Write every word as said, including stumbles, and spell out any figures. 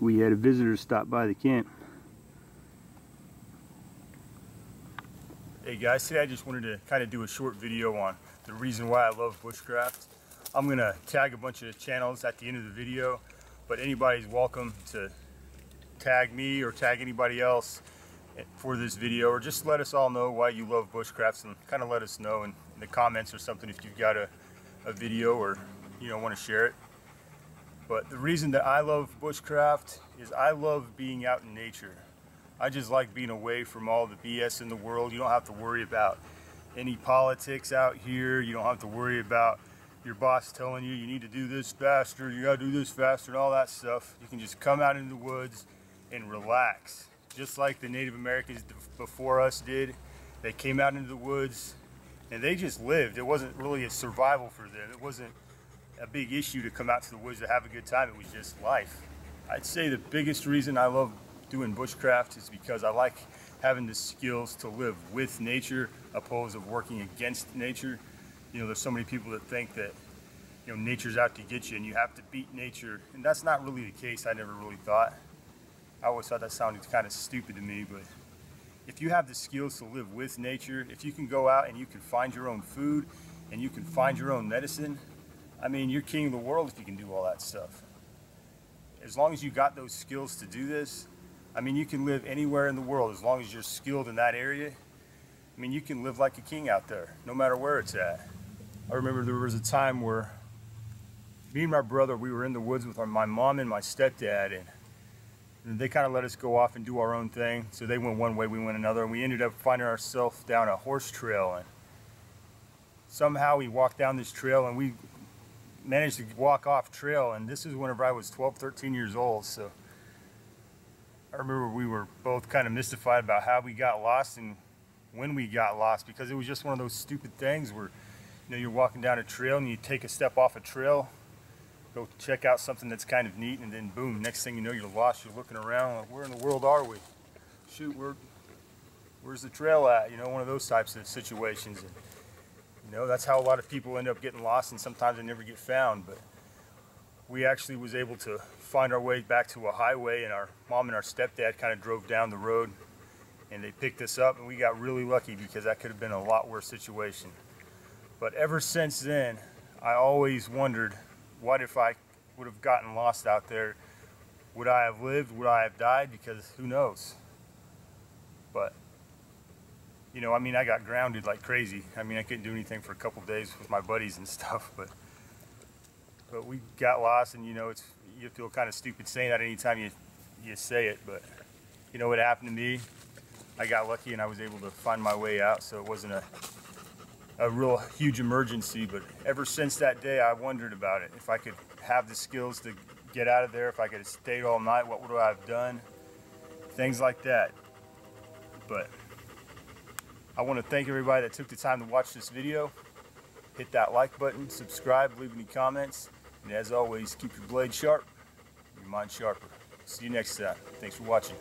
we had a visitor stop by the camp. Hey guys, today I just wanted to kind of do a short video on the reason why I love bushcraft. I'm going to tag a bunch of channels at the end of the video, but anybody's welcome to tag me or tag anybody else for this video, or just let us all know why you love bushcrafts, and kind of let us know in, in the comments or something if you've got a, a video or you know want to share it. But the reason that I love bushcraft is I love being out in nature. I just like being away from all the B S in the world. You don't have to worry about any politics out here. You don't have to worry about your boss telling you you need to do this faster, you gotta do this faster, and all that stuff. You can just come out into the woods and relax. Just like the Native Americans before us did. They came out into the woods and they just lived. It wasn't really a survival for them. It wasn't a big issue to come out to the woods to have a good time. It was just life. I'd say the biggest reason I love doing bushcraft is because I like having the skills to live with nature opposed to working against nature. You know, there's so many people that think that, you know, nature's out to get you and you have to beat nature, and that's not really the case. I never really thought. I always thought that sounded kind of stupid to me, but if you have the skills to live with nature, if you can go out and you can find your own food and you can find your own medicine, I mean, you're king of the world if you can do all that stuff. As long as you got those skills to do this, I mean, you can live anywhere in the world as long as you're skilled in that area. I mean, you can live like a king out there, no matter where it's at. I remember there was a time where me and my brother, we were in the woods with my mom and my stepdad, and they kind of let us go off and do our own thing. So they went one way, we went another, and we ended up finding ourselves down a horse trail. And somehow we walked down this trail and we managed to walk off trail. And this is whenever I was twelve, thirteen years old. So I remember we were both kind of mystified about how we got lost and when we got lost, because it was just one of those stupid things where, you know, you're walking down a trail and you take a step off a trail, go check out something that's kind of neat, and then boom, next thing you know, you're lost. You're looking around like, where in the world are we? Shoot, where, where's the trail at? You know, one of those types of situations. And, you know, that's how a lot of people end up getting lost, and sometimes they never get found. But we actually was able to find our way back to a highway, and our mom and our stepdad kind of drove down the road and they picked us up, and we got really lucky because that could have been a lot worse situation. But ever since then, I always wondered, what if I would have gotten lost out there? Would I have lived? Would I have died? Because who knows? But, you know, I mean, I got grounded like crazy. I mean, I couldn't do anything for a couple of days with my buddies and stuff, but but we got lost, and, you know, it's, you feel kind of stupid saying that anytime you, you say it, but, you know, it happened to me. I got lucky and I was able to find my way out, so it wasn't a, a real huge emergency. But ever since that day, I wondered about it. If I could have the skills to get out of there, if I could have stayed all night, what would I have done? Things like that. But I want to thank everybody that took the time to watch this video. Hit that like button, subscribe, leave any comments. And as always, keep your blade sharp, your mind sharper. See you next time. Thanks for watching.